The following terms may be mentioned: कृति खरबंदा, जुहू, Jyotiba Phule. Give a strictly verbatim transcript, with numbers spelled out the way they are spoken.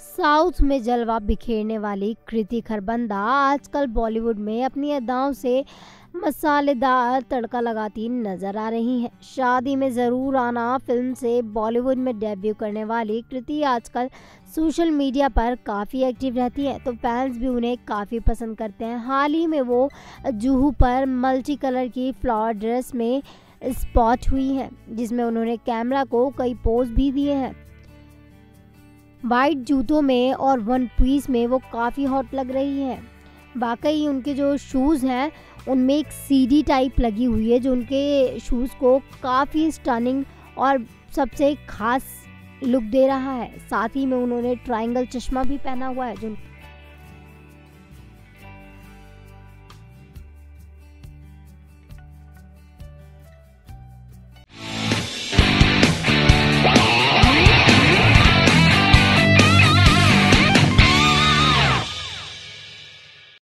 South में जलवा बिखेरने वाली कृति खरबंदा आजकल बॉलीवुड में अपनी अदाओं से मसालेदार तड़का लगाती नजर आ रही हैं। शादी में ज़रूर आना फिल्म से बॉलीवुड में डेब्यू करने वाली कृति आजकल सोशल मीडिया पर काफ़ी एक्टिव रहती है, तो फैंस भी उन्हें काफ़ी पसंद करते हैं। हाल ही में वो जुहू पर मल्टी कलर की फ्लावर ड्रेस में स्पॉट हुई हैं, जिसमें उन्होंने कैमरा को कई पोज भी दिए हैं। वाइट जूतों में और वन पीस में वो काफ़ी हॉट लग रही है। वाकई उनके जो शूज़ हैं उनमें एक सीढ़ी टाइप लगी हुई है, जो उनके शूज़ को काफ़ी स्टनिंग और सबसे खास लुक दे रहा है। साथ ही में उन्होंने ट्रायंगल चश्मा भी पहना हुआ है, जो